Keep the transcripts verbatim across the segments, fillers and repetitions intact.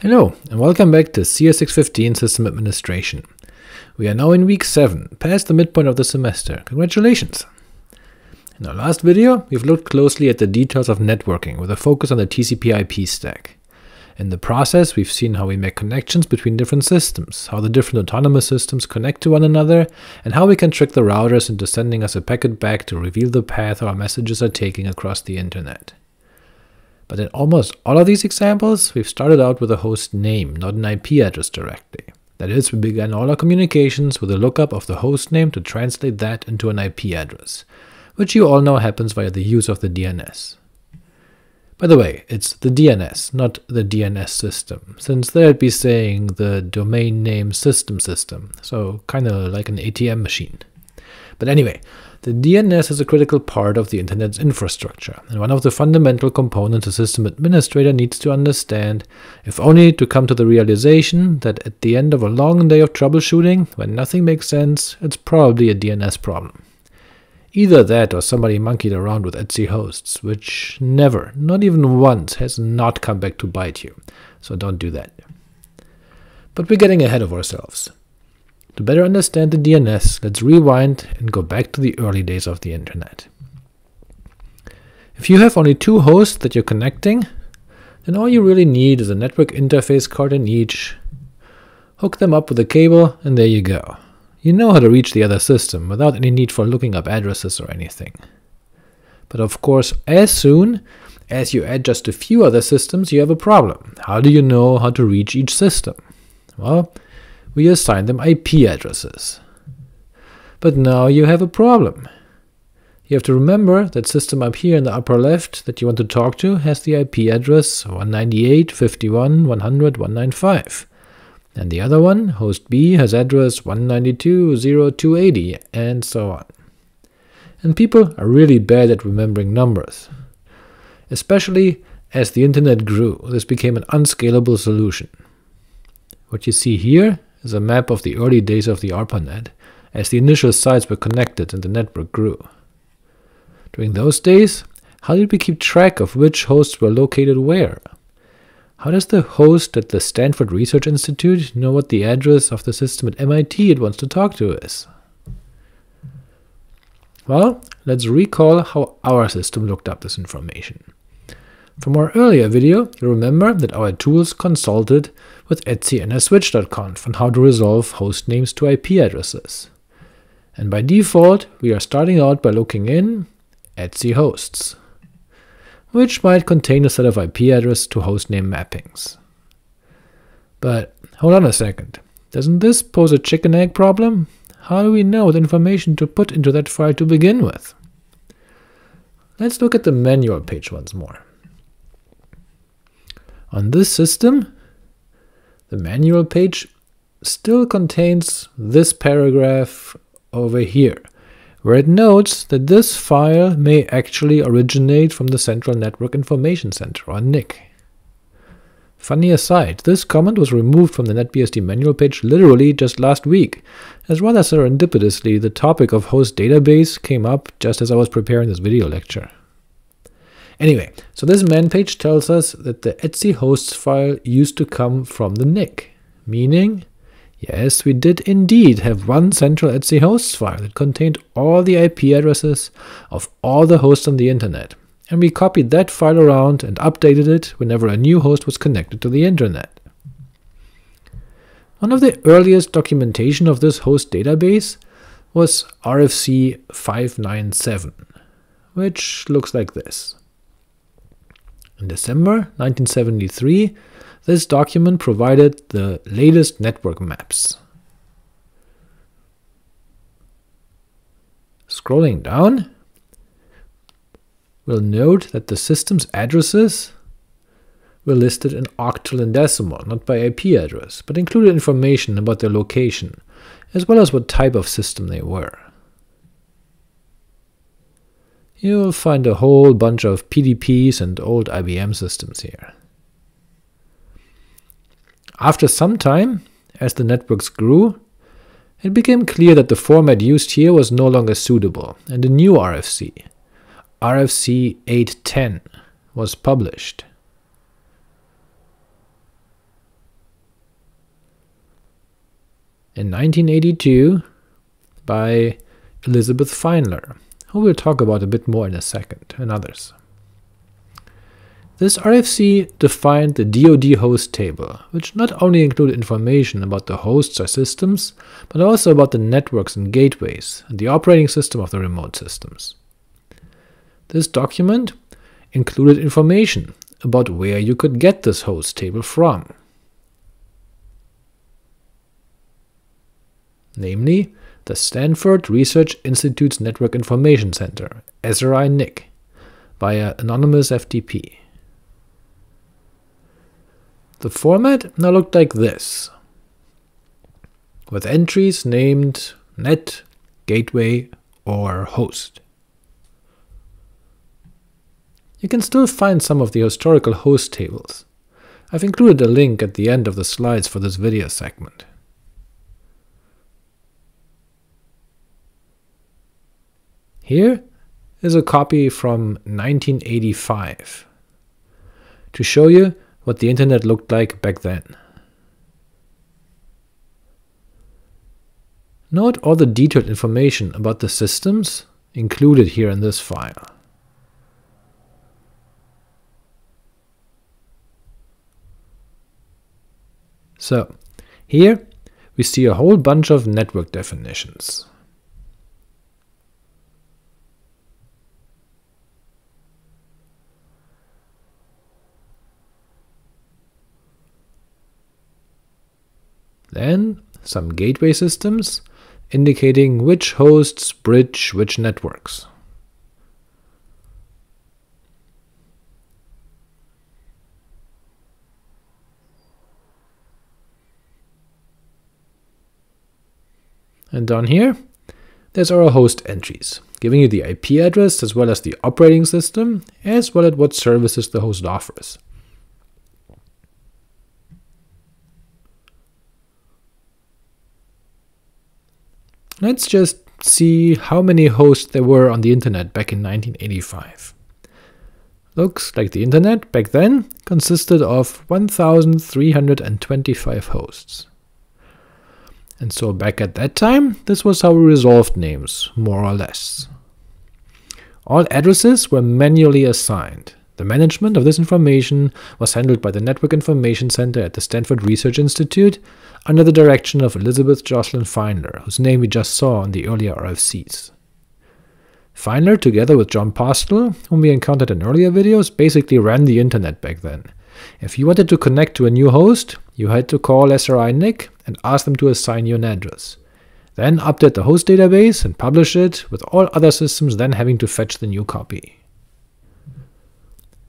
Hello and welcome back to C S six fifteen System Administration. We are now in week seven, past the midpoint of the semester. Congratulations! In our last video, we've looked closely at the details of networking with a focus on the T C P I P stack. In the process, we've seen how we make connections between different systems, how the different autonomous systems connect to one another, and how we can trick the routers into sending us a packet back to reveal the path our messages are taking across the internet. But in almost all of these examples, we've started out with a host name, not an I P address directly. That is, we began all our communications with a lookup of the host name to translate that into an I P address, which you all know happens via the use of the D N S. By the way, it's the D N S, not the D N S system, since there would be saying the domain name system system, so kinda like an A T M machine. But anyway, the D N S is a critical part of the internet's infrastructure, and one of the fundamental components a system administrator needs to understand, if only to come to the realization that at the end of a long day of troubleshooting, when nothing makes sense, it's probably a D N S problem. Either that or somebody monkeyed around with E T C hosts, which never, not even once, has not come back to bite you, so don't do that. But we're getting ahead of ourselves. To better understand the D N S, let's rewind and go back to the early days of the internet. If you have only two hosts that you're connecting, then all you really need is a network interface card in each, hook them up with a cable, and there you go. You know how to reach the other system without any need for looking up addresses or anything. But of course, as soon as you add just a few other systems, you have a problem. How do you know how to reach each system? Well, we assign them I P addresses. But now you have a problem. You have to remember that system up here in the upper left that you want to talk to has the I P address one ninety-eight dot fifty-one dot one hundred dot one ninety-five. And the other one, host B, has address one ninety-two dot zero dot two eighty, and so on. And people are really bad at remembering numbers. Especially as the internet grew, this became an unscalable solution. What you see here is a map of the early days of the ARPANET, as the initial sites were connected and the network grew. During those days, how did we keep track of which hosts were located where? How does the host at the Stanford Research Institute know what the address of the system at M I T it wants to talk to is? Well, let's recall how our system looked up this information. From our earlier video, you'll remember that our tools consulted with etc N S switch dot conf on how to resolve host names to I P addresses. And by default, we are starting out by looking in etc hosts, which might contain a set of I P address to hostname mappings. But hold on a second, doesn't this pose a chicken-egg problem? How do we know what information to put into that file to begin with? Let's look at the manual page once more. On this system, the manual page still contains this paragraph over here, where it notes that this file may actually originate from the Central Network Information Center, or N I C. Funny aside, this comment was removed from the NetBSD manual page literally just last week, as rather serendipitously the topic of host database came up just as I was preparing this video lecture. Anyway, so this man page tells us that the etc hosts file used to come from the N I C, meaning yes, we did indeed have one central etc hosts file that contained all the I P addresses of all the hosts on the internet, and we copied that file around and updated it whenever a new host was connected to the internet. One of the earliest documentation of this host database was R F C five ninety-seven, which looks like this. In December nineteen seventy-three, this document provided the latest network maps. Scrolling down, we'll note that the system's addresses were listed in octal and decimal, not by I P address, but included information about their location, as well as what type of system they were. You'll find a whole bunch of P D Ps and old I B M systems here. After some time, as the networks grew, it became clear that the format used here was no longer suitable, and a new R F C, R F C eight ten, was published. in nineteen eighty-two by Elizabeth Feinler, who we'll talk about a bit more in a second, and others. This R F C defined the D O D host table, which not only included information about the hosts or systems, but also about the networks and gateways, and the operating system of the remote systems. This document included information about where you could get this host table from. Namely, the Stanford Research Institute's Network Information Center, S R I N I C, via anonymous F T P. The format now looked like this, with entries named net, gateway, or host. You can still find some of the historical host tables. I've included a link at the end of the slides for this video segment. Here is a copy from nineteen eighty-five to show you what the internet looked like back then. Note all the detailed information about the systems included here in this file. So, here we see a whole bunch of network definitions. Then some gateway systems, indicating which hosts bridge which networks. And down here, there's our host entries, giving you the I P address as well as the operating system, as well as what services the host offers. Let's just see how many hosts there were on the internet back in nineteen eighty-five. Looks like the internet back then consisted of one thousand three hundred twenty-five hosts. And so back at that time, this was how we resolved names, more or less. All addresses were manually assigned. The management of this information was handled by the Network Information Center at the Stanford Research Institute, under the direction of Elizabeth Jocelyn Feinler, whose name we just saw in the earlier R F Cs. Feinler, together with Jon Postel, whom we encountered in earlier videos, basically ran the internet back then. If you wanted to connect to a new host, you had to call S R I N I C and ask them to assign you an address. Then update the host database and publish it, with all other systems then having to fetch the new copy.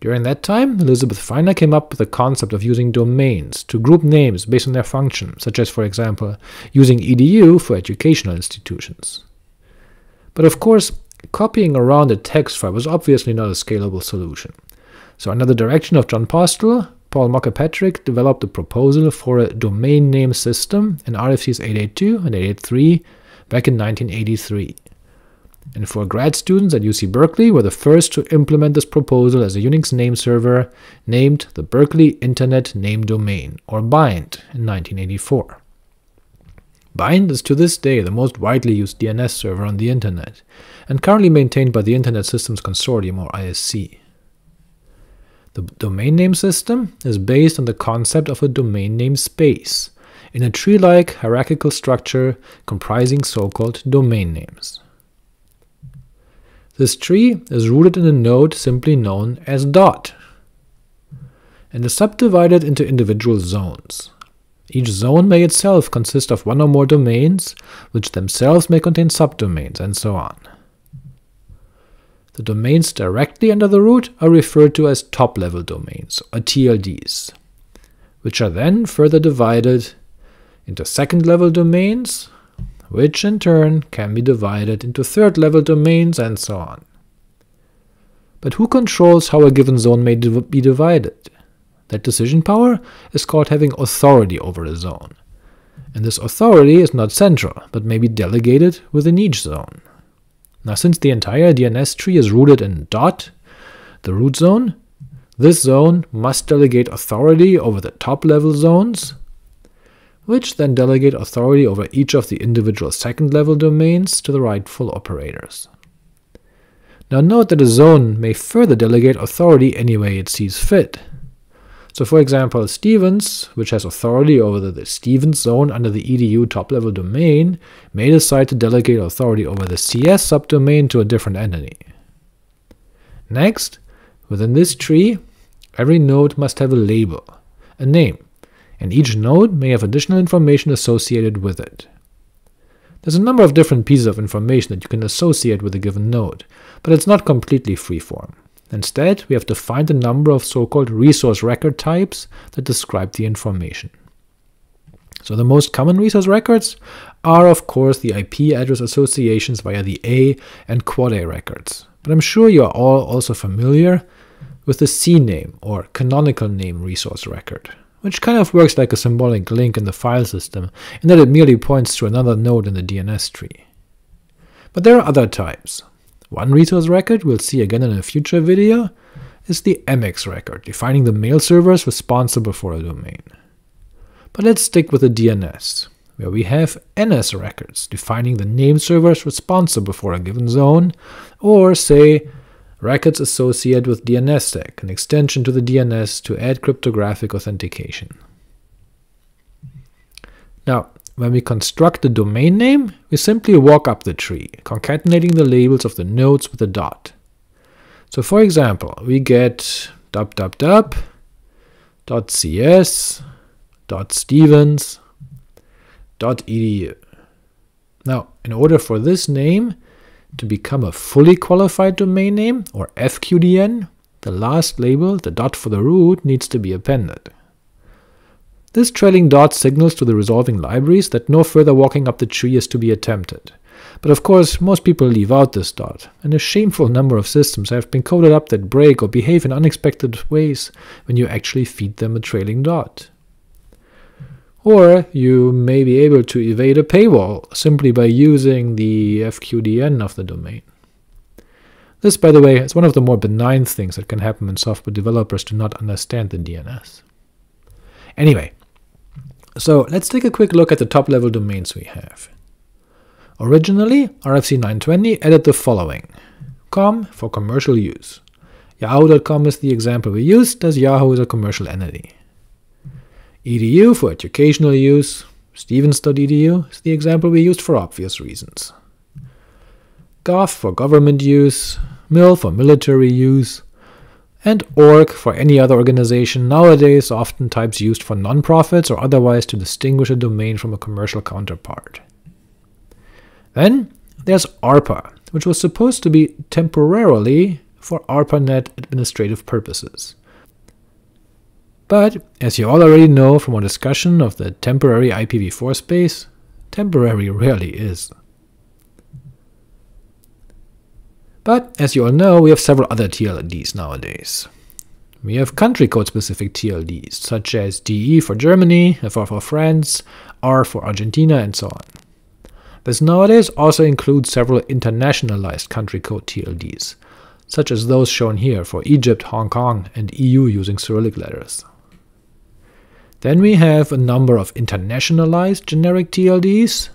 During that time, Elizabeth Feinler came up with the concept of using domains to group names based on their function, such as, for example, using E D U for educational institutions. But of course, copying around a text file was obviously not a scalable solution. So under the direction of Jon Postel, Paul Mockapetris developed a proposal for a domain name system in R F Cs eight eighty-two and eight eighty-three back in nineteen eighty-three. And four grad students at U C Berkeley were the first to implement this proposal as a Unix name server named the Berkeley Internet Name Domain, or BIND, in nineteen eighty-four. BIND is to this day the most widely used D N S server on the internet, and currently maintained by the Internet Systems Consortium, or I S C. The domain name system is based on the concept of a domain name space, in a tree-like hierarchical structure comprising so-called domain names. This tree is rooted in a node simply known as dot, and is subdivided into individual zones. Each zone may itself consist of one or more domains, which themselves may contain subdomains, and so on. The domains directly under the root are referred to as top-level domains, or T L Ds, which are then further divided into second-level domains, which in turn can be divided into third-level domains, and so on. But who controls how a given zone may div be divided? That decision power is called having authority over a zone, and this authority is not central, but may be delegated within each zone. Now, since the entire D N S tree is rooted in dot, the root zone, this zone must delegate authority over the top-level zones, which then delegate authority over each of the individual second-level domains to the rightful operators. Now note that a zone may further delegate authority any way it sees fit. So for example, Stevens, which has authority over the, the Stevens zone under the E D U top-level domain, may decide to delegate authority over the C S subdomain to a different entity. Next, within this tree, every node must have a label, a name, and each node may have additional information associated with it. There's a number of different pieces of information that you can associate with a given node, but it's not completely freeform. Instead, we have to find a number of so-called resource record types that describe the information. So the most common resource records are, of course, the I P address associations via the A and quad A records, but I'm sure you are all also familiar with the C NAME or canonical name resource record, which kind of works like a symbolic link in the file system, in that it merely points to another node in the D N S tree. But there are other types. One resource record we'll see again in a future video is the M X record, defining the mail servers responsible for a domain. But let's stick with the D N S, where we have N S records, defining the name servers responsible for a given zone, or, say, records associated with DNSSEC, an extension to the D N S to add cryptographic authentication. Now, when we construct the domain name, we simply walk up the tree, concatenating the labels of the nodes with a dot. So for example, we get w w w dot c s dot stevens dot e d u. Now, in order for this name to become a fully qualified domain name, or F Q D N, the last label, the dot for the root, needs to be appended. This trailing dot signals to the resolving libraries that no further walking up the tree is to be attempted. But of course, most people leave out this dot, and a shameful number of systems have been coded up that break or behave in unexpected ways when you actually feed them a trailing dot. Or you may be able to evade a paywall simply by using the F Q D N of the domain. This, by the way, is one of the more benign things that can happen when software developers do not understand the D N S. Anyway, so let's take a quick look at the top-level domains we have. Originally, R F C nine twenty added the following: com for commercial use. Yahoo dot com is the example we used, as Yahoo is a commercial entity. E D U for educational use, stevens dot e d u is the example we used for obvious reasons. gov for government use, mil for military use, and org for any other organization, nowadays oftentimes used for nonprofits or otherwise to distinguish a domain from a commercial counterpart. Then there's ARPA, which was supposed to be temporarily for ARPANET administrative purposes. But, as you all already know from our discussion of the temporary I P v four space, temporary rarely is. But, as you all know, we have several other T L D s nowadays. We have country code-specific T L D s, such as D E for Germany, F R for France, R for Argentina, and so on. This nowadays also includes several internationalized country code T L D s, such as those shown here for Egypt, Hong Kong, and E U using Cyrillic letters. Then we have a number of internationalized generic T L D s,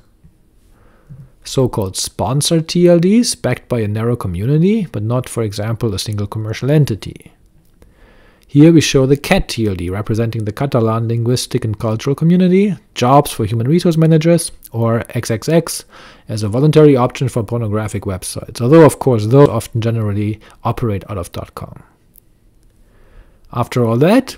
so-called sponsored T L D s backed by a narrow community, but not, for example, a single commercial entity. Here we show the C A T T L D representing the Catalan linguistic and cultural community, jobs for human resource managers, or triple X as a voluntary option for pornographic websites, although of course those often generally operate out of .com. After all that,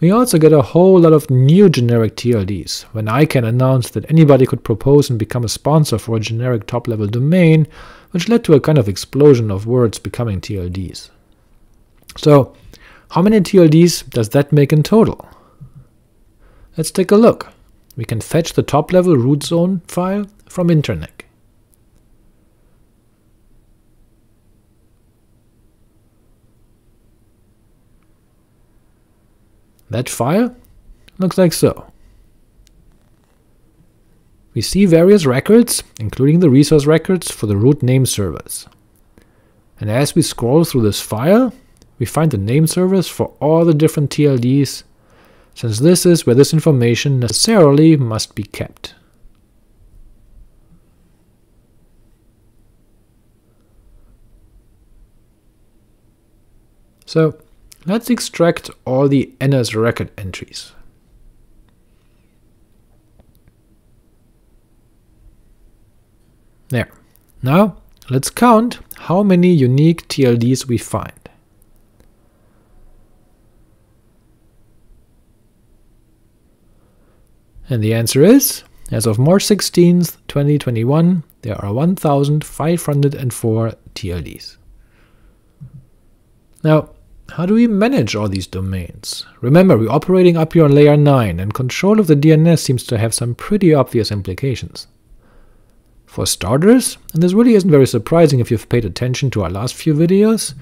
we also get a whole lot of new generic T L D s, when ICANN announced that anybody could propose and become a sponsor for a generic top-level domain, which led to a kind of explosion of words becoming T L D s. So, how many T L D s does that make in total? Let's take a look. We can fetch the top-level root zone file from Internet. That file looks like so. We see various records, including the resource records for the root name servers. And as we scroll through this file, we find the name servers for all the different T L D s, since this is where this information necessarily must be kept. So let's extract all the N S record entries. There. Now let's count how many unique T L Ds we find. And the answer is, as of March sixteenth, twenty twenty-one, there are one thousand five hundred four T L Ds. Now, how do we manage all these domains? Remember, we're operating up here on layer nine, and control of the D N S seems to have some pretty obvious implications. For starters, and this really isn't very surprising if you've paid attention to our last few videos,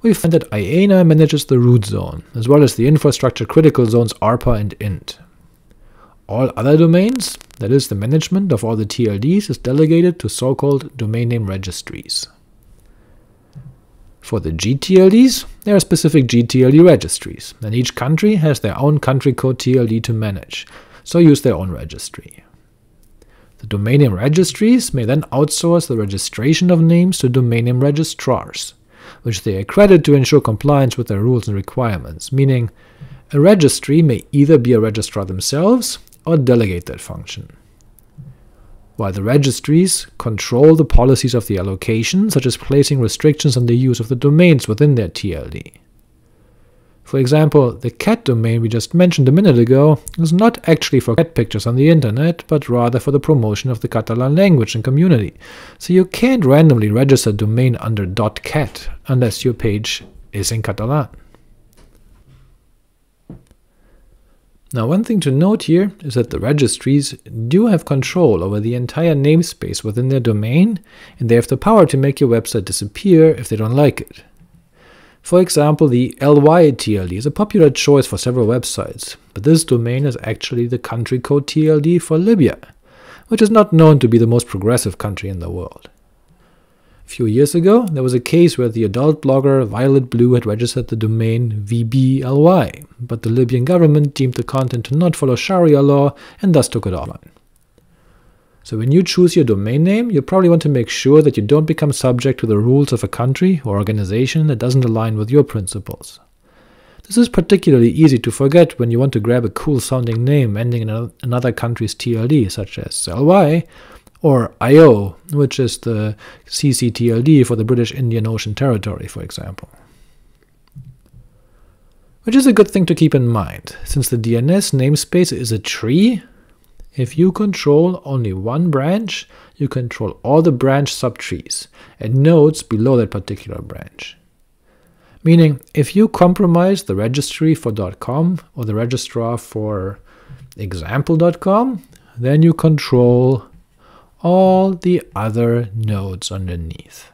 we find that I A N A manages the root zone, as well as the infrastructure critical zones ARPA and I N T. All other domains, that is, the management of all the T L Ds, is delegated to so-called domain name registries. For the gTLDs, there are specific gTLD registries, and each country has their own country code T L D to manage, so use their own registry. The domain name registries may then outsource the registration of names to domain name registrars, which they accredit to ensure compliance with their rules and requirements, meaning a registry may either be a registrar themselves or delegate that function. While the registries control the policies of the allocation, such as placing restrictions on the use of the domains within their T L D. For example, the cat domain we just mentioned a minute ago is not actually for cat pictures on the internet, but rather for the promotion of the Catalan language and community, so you can't randomly register a domain under .cat unless your page is in Catalan. Now, one thing to note here is that the registries do have control over the entire namespace within their domain, and they have the power to make your website disappear if they don't like it. For example, the L Y T L D is a popular choice for several websites, but this domain is actually the country code T L D for Libya, which is not known to be the most progressive country in the world. A few years ago, there was a case where the adult blogger Violet Blue had registered the domain V B L Y, but the Libyan government deemed the content to not follow Sharia law and thus took it offline. So when you choose your domain name, you probably want to make sure that you don't become subject to the rules of a country or organization that doesn't align with your principles. This is particularly easy to forget when you want to grab a cool-sounding name ending in another country's T L D, such as L Y, or I O, which is the C C T L D for the British Indian Ocean Territory, for example. Which is a good thing to keep in mind, since the D N S namespace is a tree. If you control only one branch, you control all the branch subtrees and nodes below that particular branch. Meaning, if you compromise the registry for .com or the registrar for example dot com, then you control all the other nodes underneath.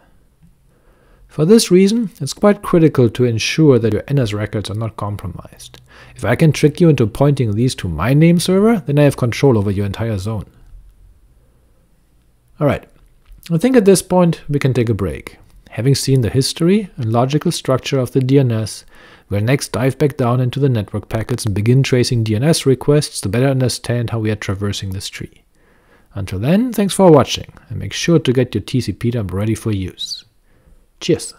For this reason, it's quite critical to ensure that your N S records are not compromised. If I can trick you into pointing these to my name server, then I have control over your entire zone. Alright, I think at this point we can take a break. Having seen the history and logical structure of the D N S, we'll next dive back down into the network packets and begin tracing D N S requests to better understand how we are traversing this tree. Until then, thanks for watching, and make sure to get your T C P/I P ready for use. Cheers!